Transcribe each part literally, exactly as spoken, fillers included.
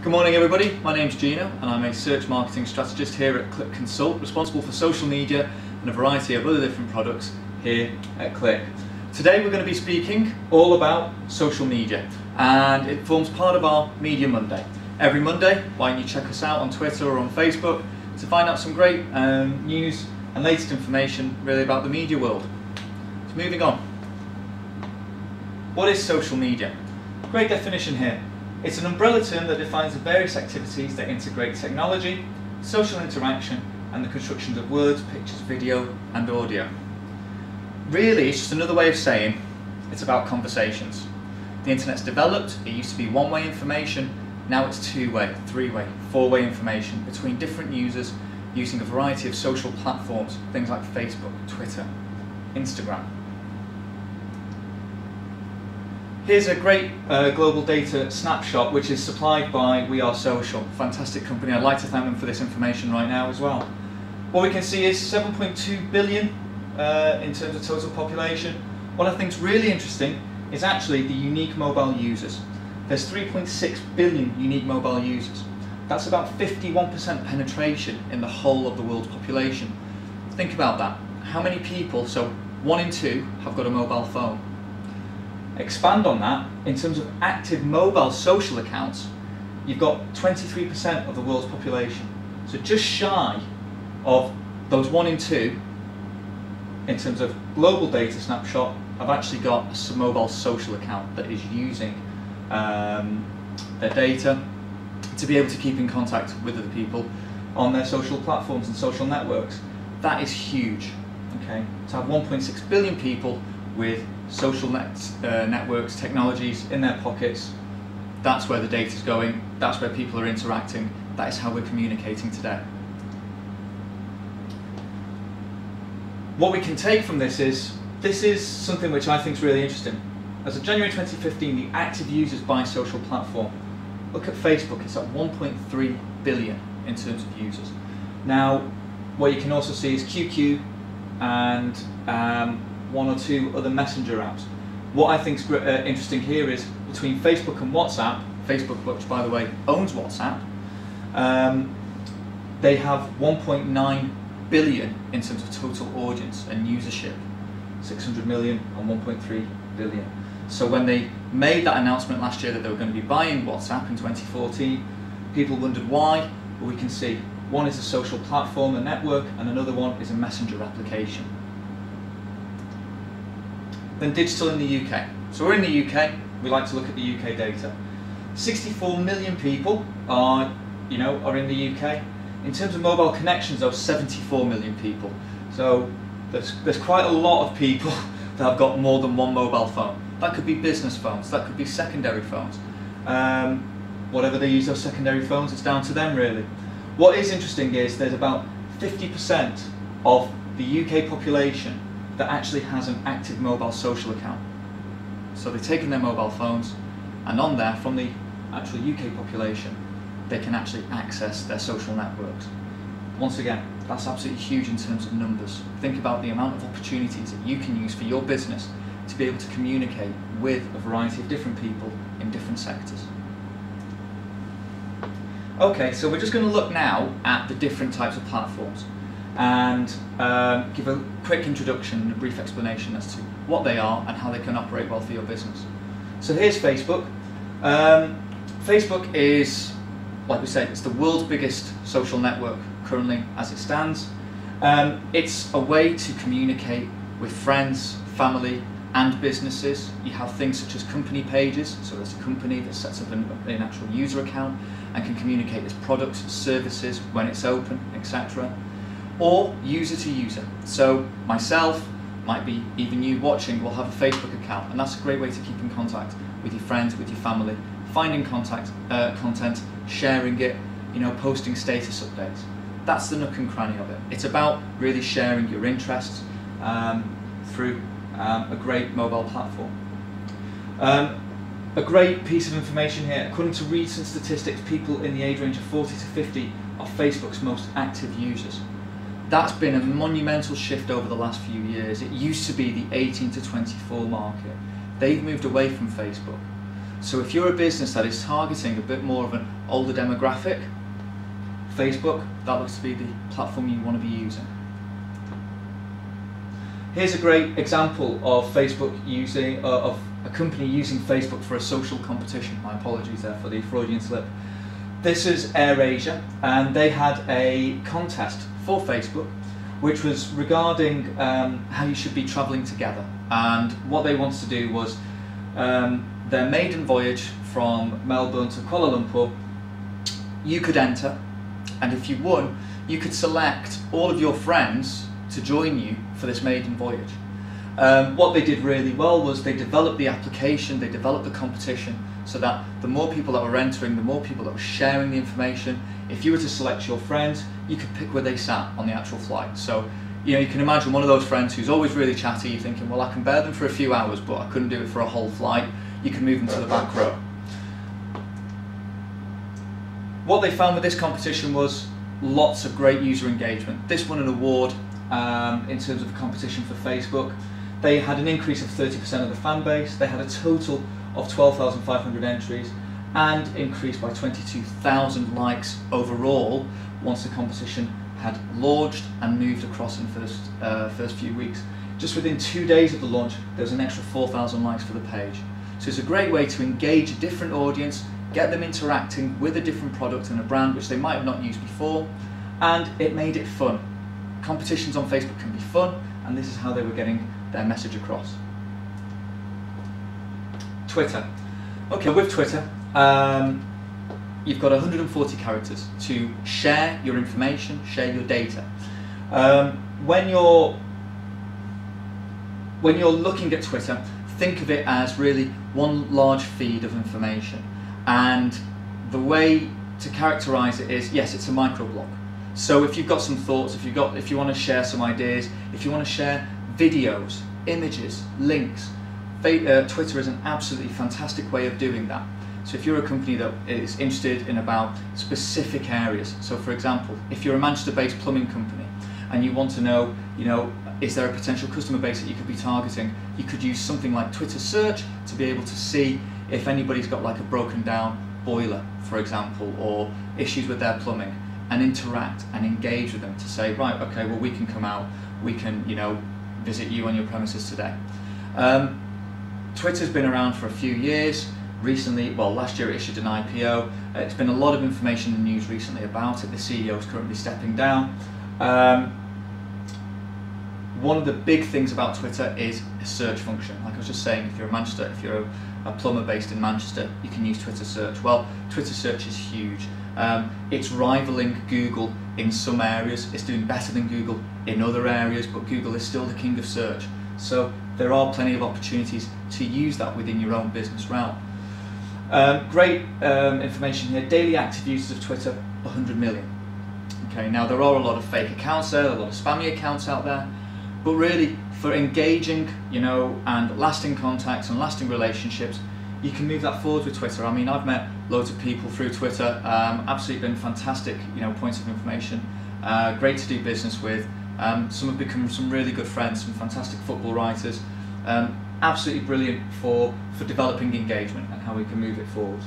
Good morning everybody, my name's Gino and I'm a search marketing strategist here at Click Consult, responsible for social media and a variety of other different products here at Click. Today we're going to be speaking all about social media, and it forms part of our Media Monday. Every Monday, why don't you check us out on Twitter or on Facebook to find out some great um, news and latest information really about the media world. So moving on. What is social media? Great definition here. It's an umbrella term that defines the various activities that integrate technology, social interaction, and the constructions of words, pictures, video, and audio. Really, it's just another way of saying it's about conversations. The internet's developed. It used to be one-way information, now it's two-way, three-way, four-way information between different users using a variety of social platforms, things like Facebook, Twitter, Instagram. Here's a great uh, global data snapshot which is supplied by We Are Social. Fantastic company, I'd like to thank them for this information right now as well. What we can see is seven point two billion uh, in terms of total population. What I think is really interesting is actually the unique mobile users. There's three point six billion unique mobile users. That's about fifty-one percent penetration in the whole of the world's population. Think about that. How many people, so one in two, have got a mobile phone? Expand on that, in terms of active mobile social accounts, you've got twenty-three percent of the world's population. So just shy of those one in two, in terms of global data snapshot, I've actually got a mobile social account that is using um, their data to be able to keep in contact with other people on their social platforms and social networks. That is huge, okay? To have one point six billion people with social net, uh, networks, technologies in their pockets. That's where the data's going, that's where people are interacting, that is how we're communicating today. What we can take from this is, this is something which I think is really interesting. As of January twenty fifteen, the active users by social platform. Look at Facebook, it's at one point three billion in terms of users. Now, what you can also see is Q Q and um, one or two other messenger apps. What I think is uh, interesting here is between Facebook and WhatsApp, Facebook, which by the way owns WhatsApp, um, they have one point nine billion in terms of total audience and usership, six hundred million and one point three billion. So when they made that announcement last year that they were going to be buying WhatsApp in twenty fourteen, people wondered why, but we can see one is a social platform, a network, and another one is a messenger application. Then digital in the U K. So we're in the U K, we like to look at the U K data. sixty-four million people are, you know, are in the U K. In terms of mobile connections, though, seventy-four million people. So there's, there's quite a lot of people that have got more than one mobile phone. That could be business phones, that could be secondary phones. Um, whatever they use those secondary phones, it's down to them really. What is interesting is there's about fifty percent of the U K population that actually has an active mobile social account. So they've taken their mobile phones, and on there, from the actual U K population, they can actually access their social networks. Once again, that's absolutely huge in terms of numbers. Think about the amount of opportunities that you can use for your business to be able to communicate with a variety of different people in different sectors. Okay, so we're just going to look now at the different types of platforms and um, give a quick introduction and a brief explanation as to what they are and how they can operate well for your business. So here's Facebook. Um, Facebook is, like we said, it's the world's biggest social network currently as it stands. Um, it's a way to communicate with friends, family, and businesses. You have things such as company pages, so there's a company that sets up an, an actual user account and can communicate its products, services, when it's open, et cetera. Or user to user. So myself, might be even you watching, will have a Facebook account, and that's a great way to keep in contact with your friends, with your family, finding contact, uh, content, sharing it, you know, posting status updates. That's the nook and cranny of it. It's about really sharing your interests um, through um, a great mobile platform. Um, a great piece of information here, according to recent statistics, people in the age range of forty to fifty are Facebook's most active users. That's been a monumental shift over the last few years. It used to be the eighteen to twenty-four market. They've moved away from Facebook. So if you're a business that is targeting a bit more of an older demographic, Facebook, that looks to be the platform you want to be using. Here's a great example of Facebook using, uh, of a company using Facebook for a social competition. My apologies there for the Freudian slip. This is AirAsia, and they had a contest for Facebook which was regarding um, how you should be travelling together. And what they wanted to do was um, their maiden voyage from Melbourne to Kuala Lumpur, you could enter, and if you won, you could select all of your friends to join you for this maiden voyage. Um, what they did really well was they developed the application, they developed the competition, so that the more people that were entering, the more people that were sharing the information. If you were to select your friends, you could pick where they sat on the actual flight. So, you know, you can imagine one of those friends who's always really chatty, you're thinking, well, I can bear them for a few hours, but I couldn't do it for a whole flight. You can move them to the back row. What they found with this competition was lots of great user engagement. This won an award um, in terms of competition for Facebook. They had an increase of thirty percent of the fan base. They had a total of twelve thousand five hundred entries and increased by twenty-two thousand likes overall once the competition had launched and moved across in the first, uh, first few weeks. Just within two days of the launch, there was an extra four thousand likes for the page. So it's a great way to engage a different audience, get them interacting with a different product and a brand which they might have not used before, and it made it fun. Competitions on Facebook can be fun, and this is how they were getting their message across. Twitter. Okay, with Twitter, um, you've got one hundred forty characters to share your information, share your data. Um, when you're when you're looking at Twitter, think of it as really one large feed of information. And the way to characterize it is, yes, it's a microblog. So if you've got some thoughts, if you've got, if you want to share some ideas, if you want to share videos, images, links, Twitter is an absolutely fantastic way of doing that. So if you're a company that is interested in about specific areas, so for example, if you're a Manchester-based plumbing company and you want to know, you know, is there a potential customer base that you could be targeting, you could use something like Twitter search to be able to see if anybody's got like a broken down boiler, for example, or issues with their plumbing, and interact and engage with them to say, right, okay, well, we can come out, we can, you know, visit you on your premises today. Um, Twitter's been around for a few years. Recently, well, last year it issued an I P O. It's been a lot of information in the news recently about it. The C E O is currently stepping down. Um, one of the big things about Twitter is a search function. Like I was just saying, if you're in Manchester, if you're a plumber based in Manchester, you can use Twitter search. Well, Twitter search is huge. Um, it's rivaling Google in some areas. It's doing better than Google in other areas, but Google is still the king of search. So there are plenty of opportunities to use that within your own business realm. Um, great um, information here. Daily active users of Twitter, one hundred million. Okay, now there are a lot of fake accounts there, a lot of spammy accounts out there, but really for engaging, you know, and lasting contacts and lasting relationships, you can move that forward with Twitter. I mean, I've met loads of people through Twitter. Um, absolutely been fantastic, you know, points of information. Uh, great to do business with. Um, some have become some really good friends, some fantastic football writers. Um, absolutely brilliant for, for developing engagement and how we can move it forward.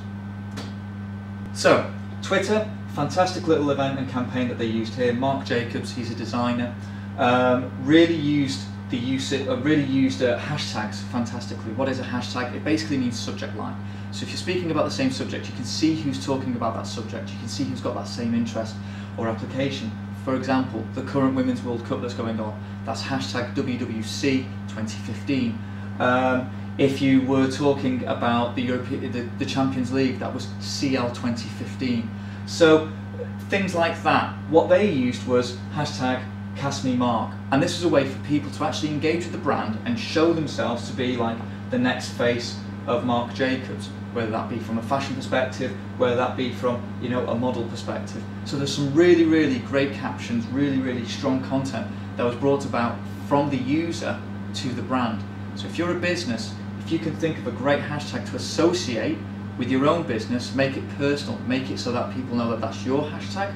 So, Twitter, fantastic little event and campaign that they used here. Mark Jacobs, he's a designer, um, really used the use it, uh, really used uh, hashtags fantastically. What is a hashtag? It basically means subject line. So if you're speaking about the same subject, you can see who's talking about that subject, you can see who's got that same interest or application. For example, the current Women's World Cup that's going on, that's hashtag W W C twenty fifteen. Um, if you were talking about the, Europe the, the Champions League, that was C L twenty fifteen. So things like that. What they used was hashtag Cast Me Mark, and this was a way for people to actually engage with the brand and show themselves to be like the next face of Marc Jacobs, whether that be from a fashion perspective, whether that be from, you know, a model perspective. So there's some really, really great captions, really, really strong content that was brought about from the user to the brand. So if you're a business, if you can think of a great hashtag to associate with your own business, make it personal, make it so that people know that that's your hashtag,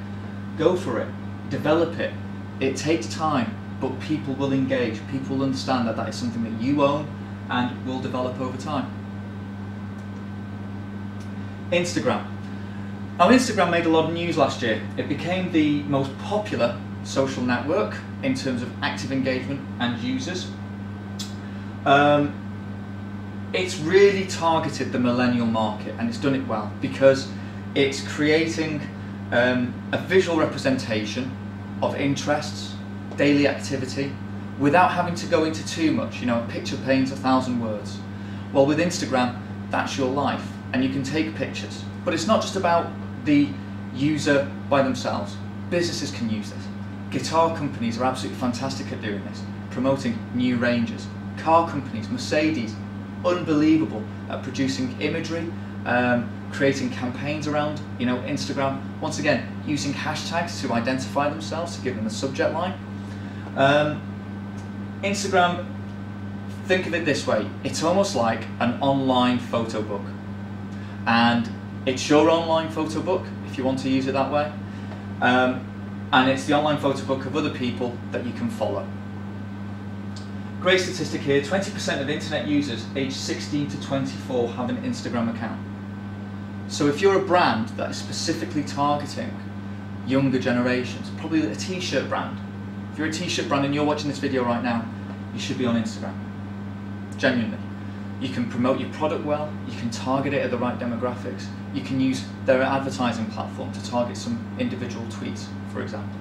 go for it, develop it. It takes time, but people will engage, people will understand that that is something that you own and will develop over time. Instagram. Now, Instagram made a lot of news last year. It became the most popular social network in terms of active engagement and users. Um, it's really targeted the millennial market, and it's done it well because it's creating um, a visual representation of interests, daily activity, without having to go into too much. You know, a picture paints a thousand words. Well, with Instagram, that's your life, and you can take pictures. But it's not just about the user by themselves. Businesses can use this. Guitar companies are absolutely fantastic at doing this, promoting new ranges. Car companies, Mercedes, unbelievable at producing imagery, um, creating campaigns around, you know, Instagram. Once again, using hashtags to identify themselves, to give them a subject line. Um, Instagram, think of it this way, it's almost like an online photo book. And it's your online photo book, if you want to use it that way. Um, and it's the online photo book of other people that you can follow. Great statistic here, twenty percent of internet users aged sixteen to twenty-four have an Instagram account. So if you're a brand that is specifically targeting younger generations, probably a t-shirt brand, if you're a t-shirt brand and you're watching this video right now, you should be on Instagram, genuinely. You can promote your product well, you can target it at the right demographics, you can use their advertising platform to target some individual tweets, for example.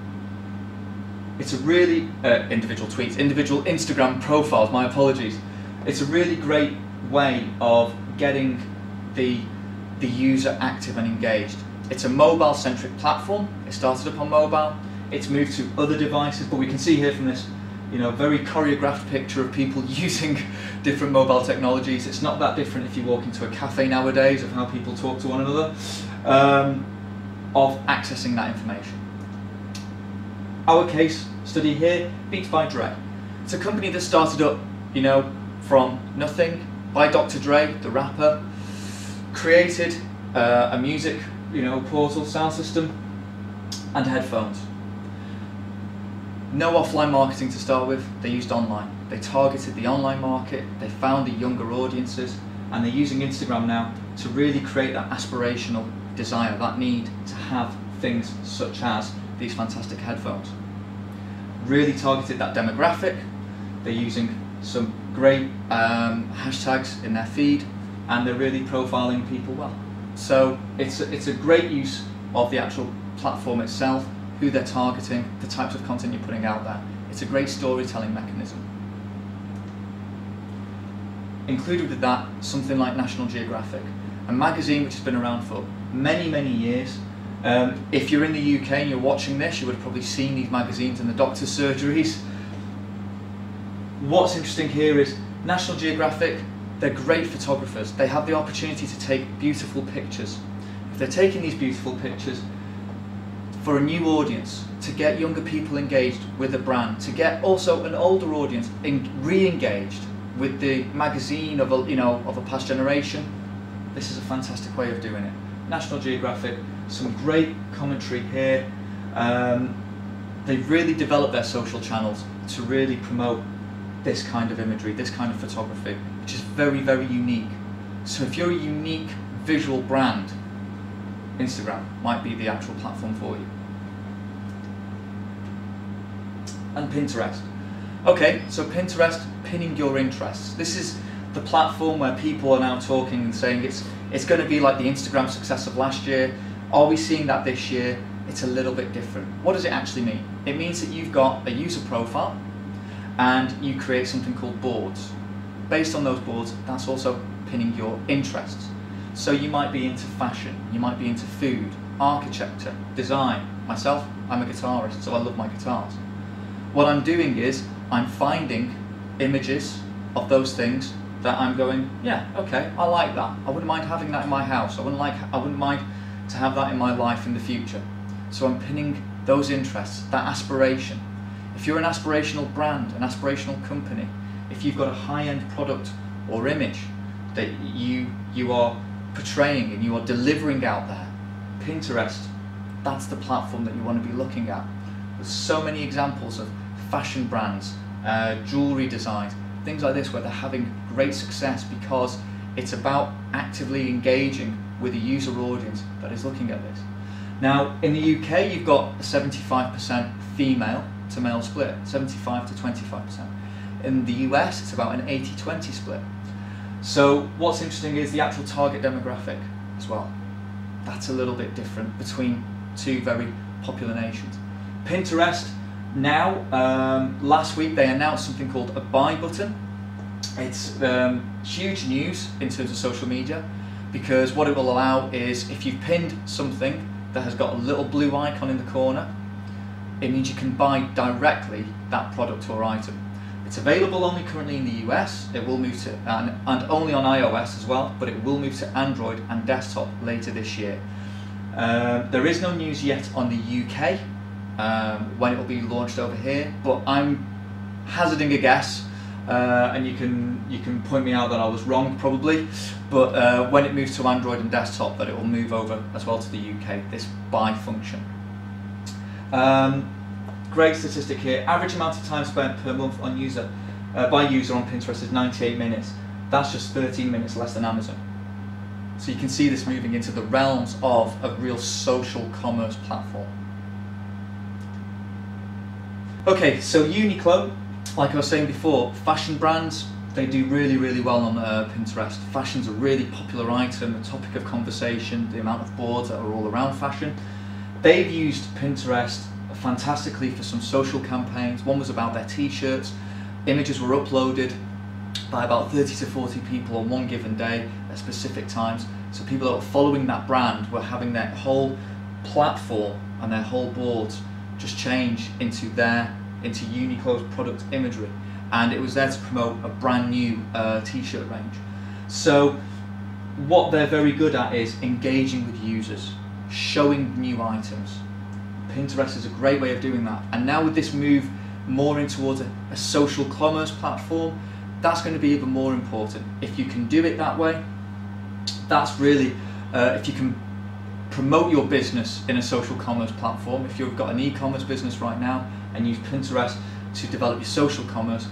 It's a really, uh, individual tweets, individual Instagram profiles, my apologies. It's a really great way of getting the, the user active and engaged. It's a mobile-centric platform, it started upon mobile, it's moved to other devices, but we can see here from this, you know, very choreographed picture of people using different mobile technologies. It's not that different if you walk into a cafe nowadays of how people talk to one another, um, of accessing that information. Our case study here, Beats by Dre. It's a company that started up, you know, from nothing by Doctor Dre, the rapper, created uh, a music, you know, portal, sound system, and headphones. No offline marketing to start with, they used online. They targeted the online market, they found the younger audiences, and they're using Instagram now to really create that aspirational desire, that need to have things such as these fantastic headphones. Really targeted that demographic, they're using some great um, hashtags in their feed, and they're really profiling people well. So it's a, it's a great use of the actual platform itself, who they're targeting, the types of content you're putting out there. It's a great storytelling mechanism. Included with that, something like National Geographic, a magazine which has been around for many, many years. Um, if you're in the U K and you're watching this, you would have probably seen these magazines in the doctor's surgeries. What's interesting here is National Geographic, they're great photographers. They have the opportunity to take beautiful pictures. If they're taking these beautiful pictures, for a new audience, to get younger people engaged with a brand, to get also an older audience re-engaged with the magazine of a, you know, of a past generation, this is a fantastic way of doing it. National Geographic, some great commentary here. Um, they've really developed their social channels to really promote this kind of imagery, this kind of photography, which is very, very unique. So if you're a unique visual brand, Instagram might be the actual platform for you. And Pinterest. Okay, so Pinterest, pinning your interests. This is the platform where people are now talking and saying it's it's going to be like the Instagram success of last year. Are we seeing that this year? It's a little bit different. What does it actually mean? It means that you've got a user profile and you create something called boards. Based on those boards, that's also pinning your interests. So you might be into fashion, you might be into food, architecture, design. Myself, I'm a guitarist, so I love my guitars. What I'm doing is, I'm finding images of those things that I'm going, yeah, okay, I like that. I wouldn't mind having that in my house. I wouldn't, like, I wouldn't mind to have that in my life in the future. So I'm pinning those interests, that aspiration. If you're an aspirational brand, an aspirational company, if you've got a high-end product or image that you, you are portraying and you are delivering out there, Pinterest, that's the platform that you want to be looking at. There's so many examples of fashion brands, uh, jewellery designs, things like this where they're having great success because it's about actively engaging with a user audience that is looking at this. Now, in the U K, you've got a seventy-five percent female to male split, seventy-five to twenty-five percent. In the U S, it's about an eighty twenty split. So what's interesting is the actual target demographic as well. That's a little bit different between two very popular nations. Pinterest, now, um, last week they announced something called a buy button. It's um, huge news in terms of social media, because what it will allow is, if you've pinned something that has got a little blue icon in the corner, it means you can buy directly that product or item. It's available only currently in the U S, it will move to, and, and only on iOS as well, but it will move to Android and desktop later this year. Um, there is no news yet on the U K, um, when it will be launched over here, but I'm hazarding a guess, uh, and you can, you can point me out that I was wrong probably, but uh, when it moves to Android and desktop, that it will move over as well to the U K, this buy function. Um, Great statistic here. Average amount of time spent per month on user, uh, by user on Pinterest is ninety-eight minutes. That's just thirteen minutes less than Amazon. So you can see this moving into the realms of a real social commerce platform. Okay, so Uniqlo, like I was saying before, fashion brands, they do really, really well on uh, Pinterest. Fashion's a really popular item, a topic of conversation, the amount of boards that are all around fashion. They've used Pinterest fantastically for some social campaigns. One was about their t-shirts. Images were uploaded by about thirty to forty people on one given day at specific times. So people that were following that brand were having their whole platform and their whole boards just change into their, into Uniqlo's product imagery. And it was there to promote a brand new uh, t-shirt range. So what they're very good at is engaging with users, showing new items. Pinterest is a great way of doing that, and now with this move more in towards a, a social commerce platform, that's going to be even more important. If you can do it that way, that's really, uh, if you can promote your business in a social commerce platform, if you've got an e-commerce business right now and use Pinterest to develop your social commerce,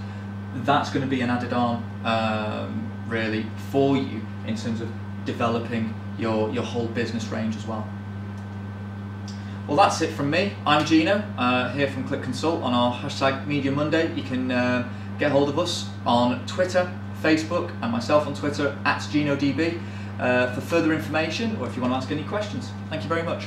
that's going to be an added on um, really for you in terms of developing your, your whole business range as well. Well, that's it from me. I'm Gino, uh, here from Click Consult on our hashtag Media Monday. You can uh, get hold of us on Twitter, Facebook, and myself on Twitter at GinoDB uh, for further information, or if you want to ask any questions. Thank you very much.